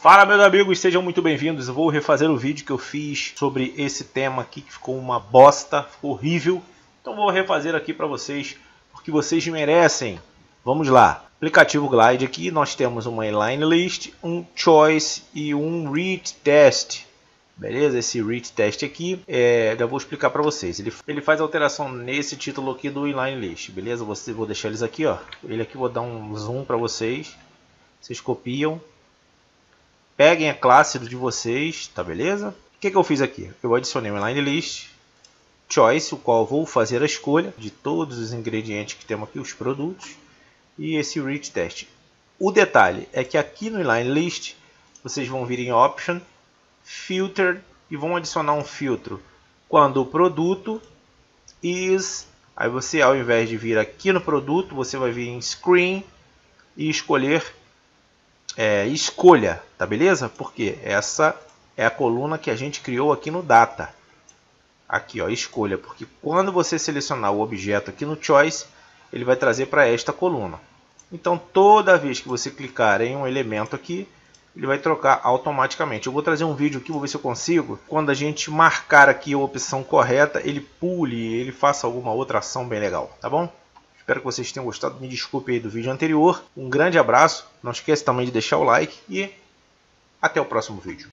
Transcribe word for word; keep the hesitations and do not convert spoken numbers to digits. Fala meus amigos, sejam muito bem-vindos. Eu vou refazer o vídeo que eu fiz sobre esse tema aqui, que ficou uma bosta, ficou horrível. Então vou refazer aqui para vocês, porque vocês merecem. Vamos lá. Aplicativo Glide aqui, nós temos uma inline list, um choice e um read test. Beleza? Esse read test aqui, é, eu vou explicar para vocês. Ele, ele faz alteração nesse título aqui do inline list, beleza? Você, vou deixar eles aqui, ó. Ele aqui, vou dar um zoom para vocês. Vocês copiam. Peguem a classe de vocês, tá beleza? O que, que eu fiz aqui? Eu adicionei uma inline list, choice, o qual eu vou fazer a escolha de todos os ingredientes que temos aqui, os produtos, e esse read test. O detalhe é que aqui no inline list, vocês vão vir em option, filter, e vão adicionar um filtro. Quando o produto is, aí você ao invés de vir aqui no produto, você vai vir em screen e escolher É, escolha, tá beleza? Porque essa é a coluna que a gente criou aqui no data. Aqui, ó, escolha, porque quando você selecionar o objeto aqui no choice, ele vai trazer para esta coluna. Então, toda vez que você clicar em um elemento aqui, ele vai trocar automaticamente. Eu vou trazer um vídeo aqui, vou ver se eu consigo. Quando a gente marcar aqui a opção correta, ele pule, ele faça alguma outra ação bem legal, tá bom? Espero que vocês tenham gostado, me desculpe aí do vídeo anterior. Um grande abraço, não esqueça também de deixar o like e até o próximo vídeo.